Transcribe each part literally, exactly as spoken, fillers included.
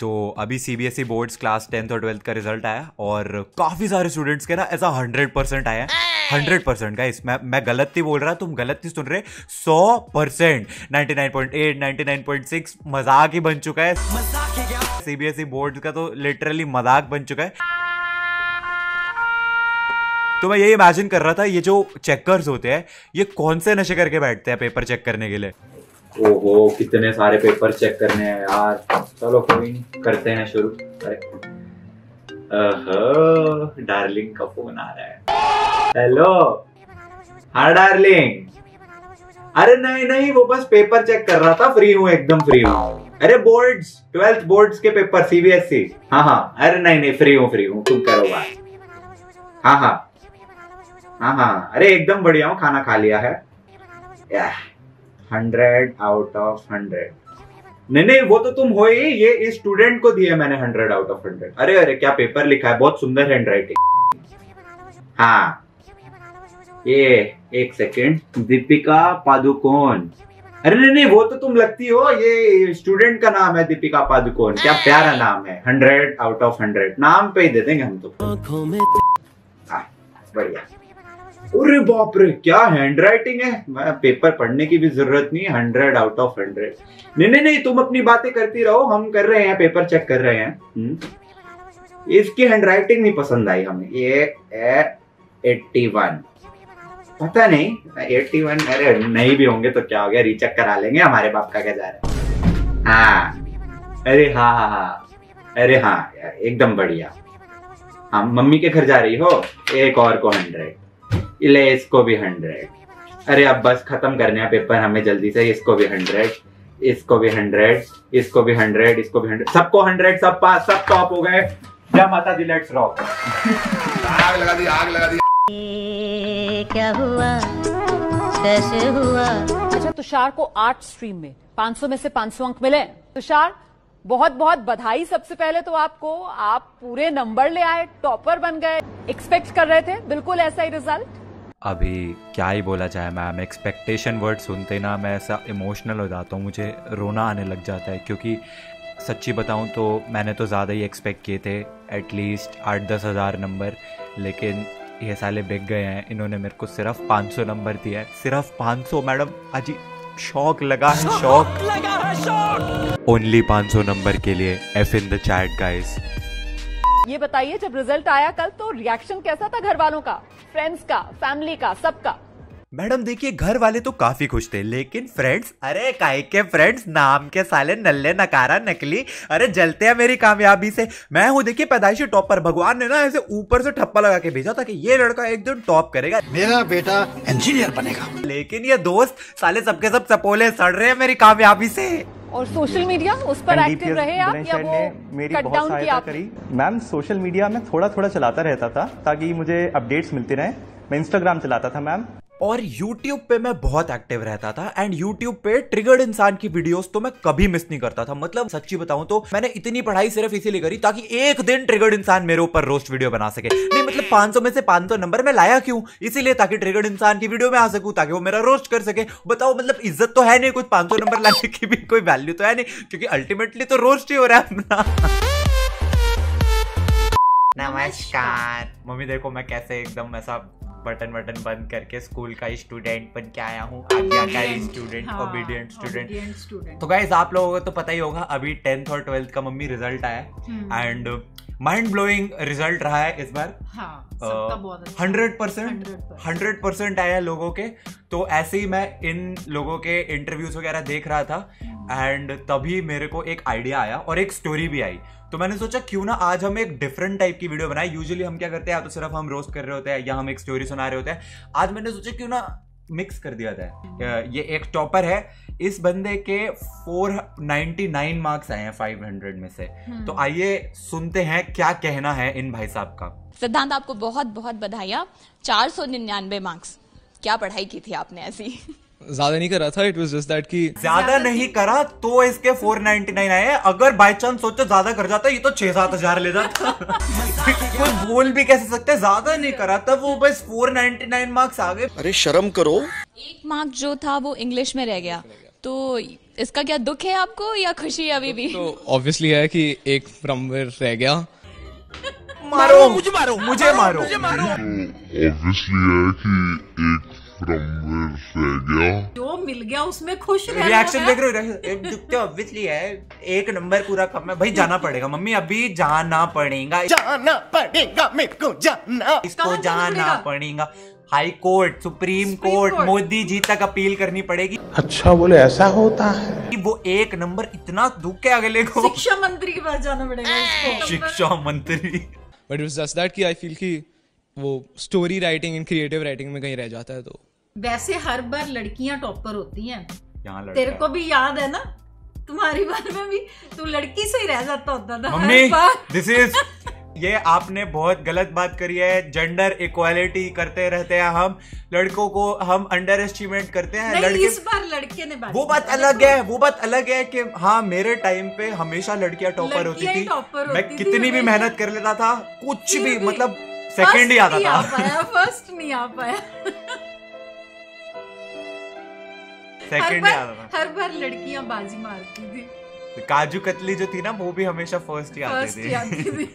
तो अभी CBSE boards class tenth और ट्वेल्थ का रिजल्ट आया और काफ़ी सारे स्टूडेंट्स के ना ऐसा हंड्रेड परसेंट आया है, हंड्रेड परसेंट का इसमें मैं गलत नहीं बोल रहा, तुम गलत नहीं सुन रहे, सौ percent ninety nine point eight ninety nine point six मजाक ही बन चुका है। सीबीएसई बोर्ड का तो लिटरली मजाक बन चुका है। तो मैं यही इमेजिन कर रहा था ये जो चेकर्स होते हैं ये कौन से नशे करके बैठते हैं पेपर चेक करने के लिए। ओहो कितने सारे पेपर चेक करने हैं यार, चलो कोई नहीं करते हैं शुरू। अरे डार्लिंग का फोन आ रहा है। हेलो, हाँ डार्लिंग। अरे नहीं नहीं वो बस पेपर चेक कर रहा था, फ्री हूँ एकदम फ्री हूँ। अरे बोर्ड्स ट्वेल्थ बोर्ड्स के पेपर सीबीएसई। हाँ हाँ अरे नहीं नहीं फ्री हूँ फ्री हूँ, तुम करो बात। हाँ हाँ हाँ हाँ अरे एकदम बढ़िया हूँ, खाना खा लिया है। Hundred out of hundred. नहीं नहीं वो तो तुम हो ही, ये इस स्टूडेंट को दिया मैंने हंड्रेड आउट ऑफ हंड्रेड। अरे अरे क्या पेपर लिखा है, बहुत सुंदर हैंडराइटिंग। हाँ ये एक सेकेंड, दीपिका पादुकोण। अरे नहीं नहीं वो तो तुम लगती हो, ये स्टूडेंट का नाम है दीपिका पादुकोण। क्या प्यारा नाम है, हंड्रेड आउट ऑफ हंड्रेड नाम पे ही दे देंगे हम तो। हाँ बढ़िया। अरे बाप रे क्या हैंडराइटिंग है, मैं पेपर पढ़ने की भी जरूरत नहीं, हंड्रेड आउट ऑफ हंड्रेड। नहीं नहीं नहीं तुम अपनी बातें करती रहो, हम कर रहे हैं पेपर चेक कर रहे हैं। इसकी हैंडराइटिंग नहीं पसंद आई हमें, ये एट्टी वन, पता नहीं एट्टी वन। अरे नहीं भी होंगे तो क्या हो गया, रीचेक करा लेंगे, हमारे बाप का क्या जा रहा है। हाँ अरे हाँ हाँ हाँ अरे हाँ एकदम बढ़िया। हाँ मम्मी के घर जा रही हो, एक और को हंड्रेड, ले इसको भी हंड्रेड। अरे अब बस खत्म करने हैं पेपर हमें जल्दी से। इसको भी हंड्रेड, इसको भी हंड्रेड, इसको भी हंड्रेड, इसको भी हंड्रेड, सबको हंड्रेड, सब पास, सब टॉप हो गए। जय माता दी, लेट्स रॉक। आग लगा दी, आग लगा दी। क्या हुआ, कैसे हुआ? अच्छा तुषार को आर्ट स्ट्रीम में पाँच सौ में से पाँच सौ अंक मिले। तुषार बहुत बहुत बधाई सबसे पहले तो आपको, आप पूरे नंबर ले आए, टॉपर बन गए। एक्सपेक्ट कर रहे थे बिल्कुल ऐसा ही रिजल्ट? अभी क्या ही बोला जाए मैम, एक्सपेक्टेशन वर्ड सुनते ना मैं ऐसा इमोशनल हो जाता हूँ, मुझे रोना आने लग जाता है। क्योंकि सच्ची बताऊँ तो मैंने तो ज़्यादा ही एक्सपेक्ट किए थे, एटलीस्ट आठ दस हज़ार नंबर, लेकिन ये साले बिक गए हैं। इन्होंने मेरे को सिर्फ पाँच सौ नंबर दिया है, सिर्फ पाँच सौ मैडम। अजी शौक लगा है, शौक। ओनली पाँच सौ नंबर के लिए F in the chat guys. ये बताइए जब रिजल्ट आया कल तो रिएक्शन कैसा था घर वालों का, फ्रेंड्स का, फैमिली का, सबका? मैडम देखिए घर वाले तो काफी खुश थे, लेकिन फ्रेंड्स, अरे काय के फ्रेंड्स, नाम के साले नल्ले नकारा नकली, अरे जलते हैं मेरी कामयाबी से। मैं हूँ देखिए पैदाइशी टॉपर, भगवान ने ना ऐसे ऊपर से ठप्पा लगा के भेजा था कि ये लड़का एक दिन टॉप करेगा, मेरा बेटा इंजीनियर बनेगा, लेकिन ये दोस्त साले सबके सब सपोले सड़ रहे हैं मेरी कामयाबी से। और सोशल मीडिया उस पर एक्टिव रहे आप या वो मेरी कट बहुत सहायता करी मैम? सोशल मीडिया में थोड़ा थोड़ा चलाता रहता था ताकि मुझे अपडेट्स मिलते रहे। मैं इंस्टाग्राम चलाता था मैम, और YouTube पे मैं बहुत एक्टिव रहता था। एंड YouTube पे ट्रिगर्ड इंसान की वीडियोस तो मैं कभी मिस नहीं करता था। मतलब सच्ची बताऊं तो मैंने इतनी पढ़ाई सिर्फ इसीलिए करी ताकि एक दिन ट्रिगर्ड इंसान मेरे ऊपर रोस्ट वीडियो बना सके। नहीं मतलब पाँच सौ में से पाँच सौ नंबर मैं लाया क्यों, इसीलिए ताकि ट्रिगर्ड इंसान की वीडियो में आ सकूं, ताकि वो मेरा रोस्ट कर सके। बताओ मतलब इज्जत तो है नहीं कुछ, पाँच सौ नंबर लाने की भी कोई वैल्यू तो है नहीं, क्योंकि अल्टीमेटली तो रोस्ट ही हो रहा है अपना। नमस्कार मम्मी, देखो मैं कैसे एकदम ऐसा बटन बटन बंद करके स्कूल का स्टूडेंट बन के आया हूँ, आज्ञाकारी स्टूडेंट, ओबीडिएंट स्टूडेंट। तो गाइस आप लोगों को तो पता ही होगा अभी टेंथ और ट्वेल्थ का मम्मी रिजल्ट आया एंड माइंड ब्लोइंग रिजल्ट रहा है इस बार। हाँ, सबका बहुत अच्छा। हंड्रेड परसेंट हंड्रेड परसेंट आया लोगों के। तो ऐसे ही मैं इन लोगों के इंटरव्यूज वगैरह देख रहा था एंड तभी मेरे को एक आइडिया आया और एक स्टोरी भी आई। तो मैंने सोचा क्यों ना आज हम एक डिफरेंट टाइप की वीडियो बनाए। यूजुअली हम क्या करते हैं, या तो सिर्फ हम रोस्ट कर रहे होते हैं या हम एक स्टोरी सुना रहे होते हैं। आज मैंने सोचा क्यों ना मिक्स कर दिया था। ये एक टॉपर है, इस बंदे के फोर नाइन्टी नाइन मार्क्स आए हैं फाइव हंड्रेड में से। तो आइए सुनते हैं क्या कहना है इन भाई साहब का। सिद्धांत आपको बहुत बहुत बधाइयाँ, चार सौ निन्यानवे मार्क्स। क्या पढ़ाई की थी आपने? ऐसी ज्यादा नहीं करा था, इट वाज जस्ट दैट कि ज्यादा नहीं करा तो इसके फोर नाइन्टी नाइन आए। अगर बाय चांस सोचो ज्यादा कर जाता ये तो छह सात हजार ले जाता। कुछ बोल भी कैसे सकते, ज्यादा नहीं करा तब वो बस फोर नाइन्टी नाइन मार्क्स आ गए। अरे शर्म करो। एक मार्क जो था वो इंग्लिश में रह गया, तो इसका क्या दुख है आपको या खुशी है अभी भी? तो ऑब्वियसली है कि एक फ्रॉमवेयर रह गया। मारो मुझे, मारो मुझे, मारो मुझे, मारो ऑब्वियसली है कि एक फ्रॉमवेयर रह गया। जो मिल गया उसमें खुश रह। रिएक्शन देख रहे हो? एक दुख तो ऑब्वियसली है, एक नंबर पूरा कम है भाई। जाना पड़ेगा मम्मी, अभी जाना पड़ेगा, जाना पड़ेगा मेरे को, जाना इसको जाना पड़ेगा। High court, supreme court, Modi ji तक अपील करनी पड़ेगी। अच्छा बोले ऐसा होता है कि वो एक नंबर, इतना दुख है अगले को। शिक्षा मंत्री के पास जाना पड़ेगा इसको, शिक्षा मंत्री। But it was just that कि आई फील कि वो story writing and creative writing में कहीं रह जाता है। तो वैसे हर बार लड़कियां टॉपर होती हैं, तेरे को भी याद है ना, तुम्हारी बार में भी तू लड़की से ही रह जाता होता था हर बार। दिस इज, ये आपने बहुत गलत बात करी है। जेंडर इक्वालिटी करते रहते हैं हम, लड़कों को हम अंडर एस्टिमेट करते हैं। लड़के इस बार लड़के ने बात, वो बात अलग है, वो बात अलग है कि हाँ मेरे टाइम पे हमेशा लड़कियां टॉपर होती थी। मैं कितनी भी मेहनत कर लेता था, कुछ भी मतलब सेकंड ही आता था, फर्स्ट नहीं आ पाया। सेकंड ही आता था। हर बार लड़कियां बाजी मारती थी। काजू कतली जो थी ना, वो भी हमेशा फर्स्ट ही आती थी।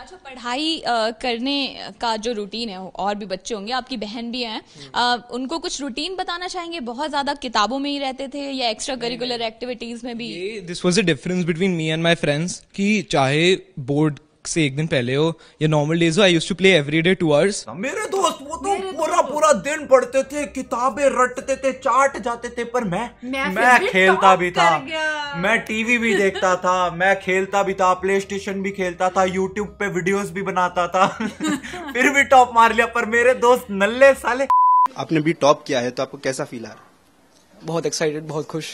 अच्छा, पढ़ाई आ, करने का जो रूटीन है, और भी बच्चे होंगे, आपकी बहन भी हैं, आ, उनको कुछ रूटीन बताना चाहेंगे? बहुत ज्यादा किताबों में ही रहते थे या एक्स्ट्रा करिकुलर एक्टिविटीज में भी? ये this was a difference between me and my friends कि चाहे बोर्ड से एक दिन पहले हो या नॉर्मल डेज हो, I used to play everyday two hours. मेरे दोस्त वो तो पूरा पूरा दिन पढ़ते थे, किताबें रटते थे, चाट जाते थे, पर मैं मैं, मैं खेलता भी था, मैं टीवी भी देखता था, मैं खेलता भी था, प्लेस्टेशन भी खेलता था, यूट्यूब पे वीडियोस भी बनाता था। फिर भी टॉप मार लिया। पर मेरे दोस्त नल्ले साले। आपने भी टॉप किया है तो आपको कैसा फील आ रहा है? बहुत एक्साइटेड, बहुत खुश।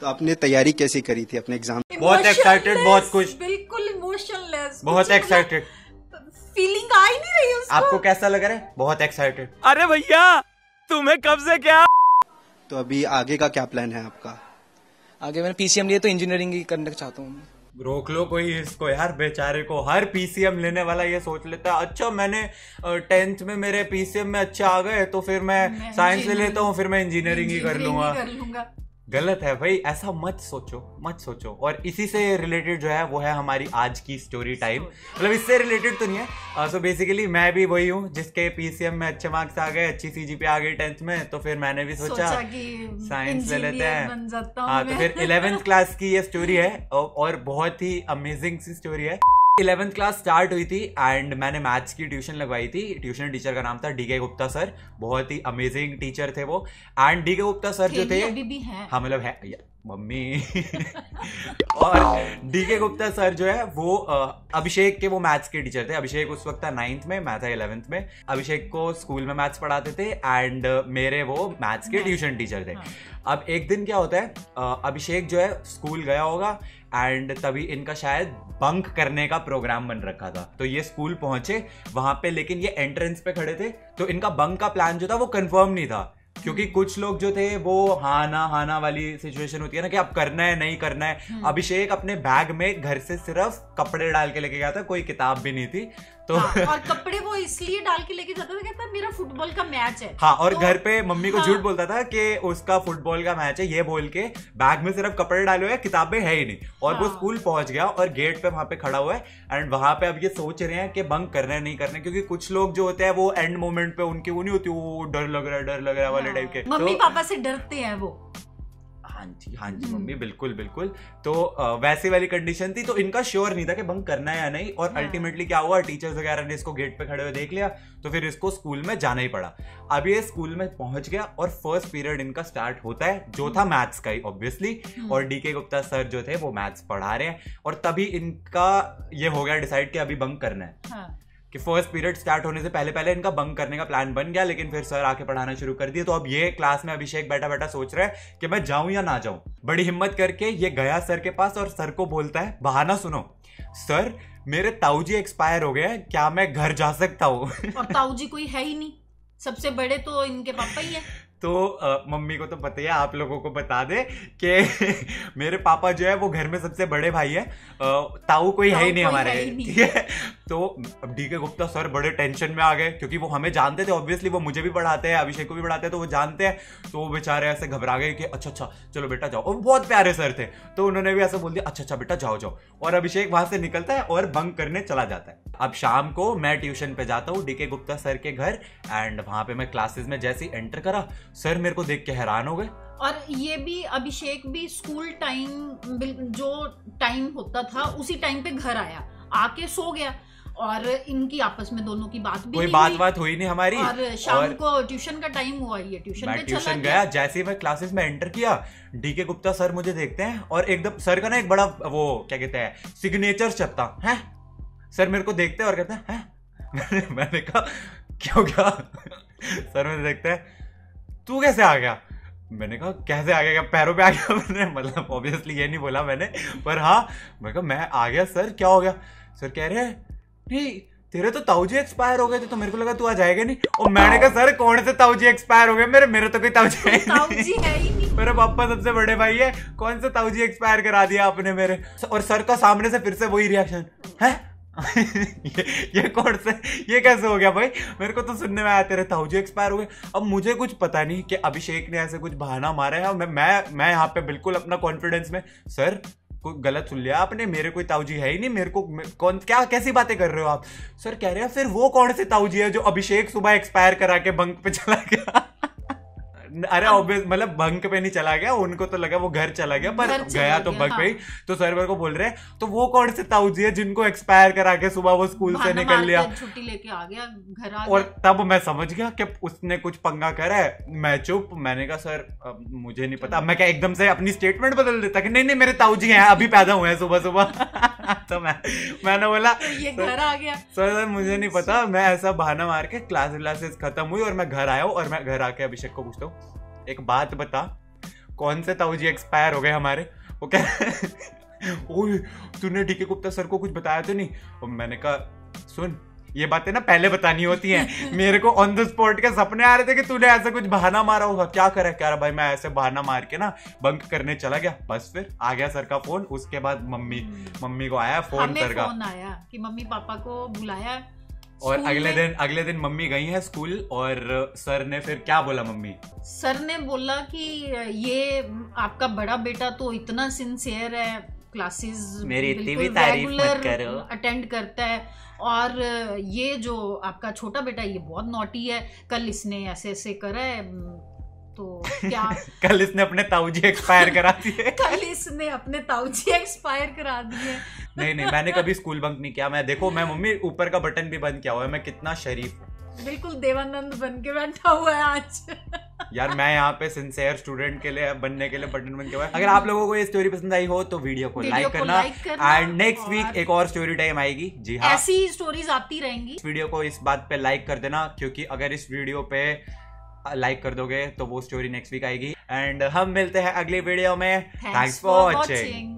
तो आपने तैयारी कैसी करी थी अपने एग्जाम? बहुत एक्साइटेड, बहुत खुश, बिल्कुल इमोशनलेस, बहुत एक्साइटेड। फीलिंग आ ही नहीं रही उसको। आपको कैसा लग रहा है? बहुत एक्साइटेड। अरे भैया तुम्हें कब से क्या? तो अभी आगे का क्या प्लान है आपका? आगे मैंने पीसीएम लिया तो इंजीनियरिंग ही करना चाहता हूँ। रोक लो कोई इसको यार, बेचारे को। हर पीसीएम लेने वाला ये सोच लेता है, अच्छा मैंने टेंथ में मेरे पीसीएम में अच्छे आ गए तो फिर मैं साइंस ले लेता हूँ, फिर मैं इंजीनियरिंग ही कर लूंगा। गलत है भाई, ऐसा मत सोचो, मत सोचो। और इसी से रिलेटेड जो है वो है हमारी आज की स्टोरी टाइम। मतलब इससे रिलेटेड तो नहीं है। सो uh, बेसिकली so मैं भी वही हूँ जिसके पीसीएम में अच्छे मार्क्स आ गए, अच्छी सीजीपी आ गई टेंथ में, तो फिर मैंने भी सोचा, सोचा कि साइंस ले लेते हैं। हाँ, तो फिर इलेवेंथ क्लास की ये स्टोरी है और बहुत ही अमेजिंग सी स्टोरी है। इलेवेंथ क्लास स्टार्ट हुई थी एंड मैंने मैथ्स की ट्यूशन लगवाई थी। ट्यूशन टीचर का नाम था डीके गुप्ता सर, बहुत ही अमेजिंग टीचर थे वो। एंड डीके गुप्ता सर जो थे, अभी भी हैं, हाँ मतलब है मम्मी। और डीके गुप्ता सर जो है वो अभिषेक के वो मैथ्स के टीचर थे। अभिषेक उस वक्त था नाइन्थ में, मैं था इलेवेंथ में। अभिषेक को स्कूल में मैथ्स पढ़ाते थे एंड मेरे वो मैथ्स के ट्यूशन टीचर थे। अब एक दिन क्या होता है, अभिषेक जो है स्कूल गया होगा एंड तभी इनका शायद बंक करने का प्रोग्राम बन रखा था। तो ये स्कूल पहुंचे वहां पे, लेकिन ये एंट्रेंस पे खड़े थे तो इनका बंक का प्लान जो था वो कंफर्म नहीं था, क्योंकि कुछ लोग जो थे वो हाना हाना वाली सिचुएशन होती है ना कि अब करना है नहीं करना है। अभिषेक अपने बैग में घर से सिर्फ कपड़े डाल के लेके गया था, कोई किताब भी नहीं थी। तो हाँ, और कपड़े वो इसलिए डाल के लेके जाता था, कहता मेरा फुटबॉल का मैच है। हाँ, और तो, घर पे मम्मी को झूठ हाँ, बोलता था कि उसका फुटबॉल का मैच है ये बोल के। बैग में सिर्फ कपड़े डाले हुए, किताबें है ही नहीं। और हाँ, वो स्कूल पहुंच गया और गेट पे वहां पे खड़ा हुआ है एंड वहां पे अब ये सोच रहे हैं कि बंक करना है नहीं करना, क्योंकि कुछ लोग जो होते हैं वो एंड मोमेंट पे उनकी वो नहीं होती, वो डर लग रहा है डर लग रहा है वाले टाइप के। मम्मी पापा से डरते हैं वो। हाँ जी, हाँ जी मम्मी, बिल्कुल बिल्कुल। तो वैसी वाली कंडीशन थी, तो इनका श्योर नहीं था कि बंक करना है या नहीं। और अल्टीमेटली क्या हुआ, टीचर्स वगैरह ने इसको गेट पे खड़े हुए देख लिया तो फिर इसको स्कूल में जाना ही पड़ा। अब ये स्कूल में पहुंच गया और फर्स्ट पीरियड इनका स्टार्ट होता है, जो था मैथ्स का ही ऑब्वियसली। और डीके गुप्ता सर जो थे वो मैथ्स पढ़ा रहे हैं और तभी इनका ये हो गया डिसाइड कि अभी बंक करना है। कि फर्स्ट पीरियड स्टार्ट होने से पहले पहले इनका बंक करने का प्लान बन गया, लेकिन फिर सर आके पढ़ाना शुरू कर दिया। तो अब ये क्लास में अभिषेक बैठा बैठा सोच रहा है कि मैं जाऊं या ना जाऊं। बड़ी हिम्मत करके ये गया सर के पास और सर को बोलता है, बहाना सुनो सर, मेरे ताऊजी एक्सपायर हो गए हैं, क्या मैं घर जा सकता हूँ? और ताऊजी कोई है ही नहीं, सबसे बड़े तो इनके पापा ही है। तो मम्मी को तो पता है, आप लोगों को बता दे कि मेरे पापा जो है वो घर में सबसे बड़े भाई है, ताऊ कोई है ही नहीं हमारे, ठीक है। तो अब डीके गुप्ता सर बड़े टेंशन में आ गए, क्योंकि वो हमें जानते थे ऑब्वियसली, वो मुझे भी पढ़ाते हैं, अभिषेक को भी पढ़ाते हैं, तो वो जानते हैं। तो वो बेचारे ऐसे घबरा गए कि अच्छा अच्छा चलो बेटा जाओ, और बहुत प्यारे सर थे, तो उन्होंने भी ऐसा बोल दिया अच्छा अच्छा बेटा जाओ जाओ। और अभिषेक वहां से निकलता है और बंक करने चला जाता है। अब शाम को मैं ट्यूशन पे जाता हूँ डीके गुप्ता सर के घर, एंड वहां पे मैं क्लासेस में जैसे ही एंटर करा, सर मेरे को देख के हैरान हो गए। और ये भी अभिषेक भी स्कूल टाइम जो टाइम होता था उसी टाइम पे घर आया, आके सो गया, और इनकी आपस में दोनों की बात भी कोई नहीं, बात बात हुई नहीं हमारी। और शाम और... को ट्यूशन का टाइम हुआ, ये ट्यूशन पे ट्यूशन गया। जैसे ही मैं क्लासेस में एंटर किया, डीके गुप्ता सर मुझे देखते हैं और एकदम सर का ना एक बड़ा वो क्या कहते हैं सिग्नेचर छपता है। सर मेरे को देखते हैं और कहते हैं है? मैंने कहा क्या हो गया? सर मुझे देखते हैं, तू कैसे आ गया? मैंने कहा कैसे आ गया, पैरों पे आ गया? मैंने मतलब ऑब्वियसली ये नहीं बोला मैंने, पर हाँ मैंने कहा मैं आ गया सर, क्या हो गया? सर कह रहे हैं नहीं तेरे तो ताऊजी एक्सपायर हो गए थे, तो मेरे को लगा तू आ जाएगा नहीं। और मैंने कहा सर कौन से ताऊजी एक्सपायर हो गए, मेरे मेरे तो कोई ताऊजी ताऊजी है ही नहीं, मेरे पापा सबसे बड़े भाई है, कौन से ताऊजी एक्सपायर करा दिया आपने मेरे? और सर का सामने से फिर से वही रिएक्शन है ये, ये कौन से, ये कैसे हो गया भाई? मेरे को तो सुनने में आया तेरे ताऊजी एक्सपायर हो गए। अब मुझे कुछ पता नहीं कि अभिषेक ने ऐसे कुछ बहाना मारा है, और मैं मैं मैं यहाँ पे बिल्कुल अपना कॉन्फिडेंस में, सर कोई गलत सुन लिया आपने, मेरे कोई ताऊजी है ही नहीं, मेरे को कौन क्या कैसी बातें कर रहे हो आप? सर कह रहे हैं फिर वो कौन से ताऊजी है जो अभिषेक सुबह एक्सपायर करा के बंक पे चला गया? अरे ऑब्वियस मतलब बंक पे नहीं चला गया, उनको तो लगा वो घर चला गया, पर गया तो बंक पे ही। तो सर मेरे को बोल रहे हैं तो वो कौन से ताऊजी है जिनको एक्सपायर करा के सुबह वो स्कूल से निकल लिया, छुट्टी लेके आ गया घर आ गया। और तब मैं समझ गया कि उसने कुछ पंगा करा है। मैं चुप, मैंने कहा सर मुझे नहीं पता। मैं क्या एकदम से अपनी स्टेटमेंट बदल देता कि नहीं नहीं मेरे ताऊजी हैं, अभी पैदा हुए हैं सुबह सुबह। तो मैं मैंने बोला तो ये घर आ गया। सर सर मुझे नहीं पता। मैं ऐसा बहाना मार के क्लास क्लासेस खत्म हुई और मैं घर आया हूँ, और मैं घर आके अभिषेक को पूछता हूँ एक बात बता, कौन से ताऊजी एक्सपायर हो गए हमारे? वो कह ओए तूने डीके गुप्ता सर को कुछ बताया तो नहीं? मैंने कहा सुन ये बातें ना पहले बतानी होती हैं। मेरे को ऑन द स्पॉट के सपने आ रहे थे कि तूने ऐसा कुछ बहाना मारा होगा। क्या करा? क्या भाई मैं ऐसे बहाना मार के ना बंक करने चला गया। बस फिर आ गया सर का फोन। उसके बाद मम्मी मम्मी को आया फोन सर का, फोन आया कि मम्मी पापा को बुलाया। और अगले दिन अगले दिन मम्मी गई है स्कूल, और सर ने फिर क्या बोला? मम्मी सर ने बोला कि ये आपका बड़ा बेटा तो इतना सिंसियर है, क्लासेस मेरी इतनी भी तारीफ मत करो, अटेंड करता है, और ये जो आपका छोटा बेटा ये बहुत नॉटी है, कल इसने ऐसे ऐसे करा है, तो क्या कल इसने अपने ताऊजी एक्सपायर करा दिए कल इसने अपने ताऊजी एक्सपायर करा दिए नहीं नहीं मैंने कभी स्कूल बंक नहीं किया। मैं देखो मैं मम्मी ऊपर का बटन भी बंद किया हुआ है, मैं कितना शरीफ हूँ, बिल्कुल देवानंद बन के बैठा हुआ है आज। यार मैं यहाँ पे सिंसियर स्टूडेंट के लिए बनने के लिए बटन बन के हुआ है। अगर आप लोगों को ये स्टोरी पसंद आई हो तो वीडियो को लाइक करना, एंड नेक्स्ट वीक एक और स्टोरी टाइम आएगी। जी हाँ, ऐसी स्टोरीज आती रहेंगी। इस वीडियो को इस बात पे लाइक कर देना, क्योंकि अगर इस वीडियो पे लाइक कर दोगे तो वो स्टोरी नेक्स्ट वीक आएगी। एंड हम मिलते हैं अगली वीडियो में। Thanks for watching.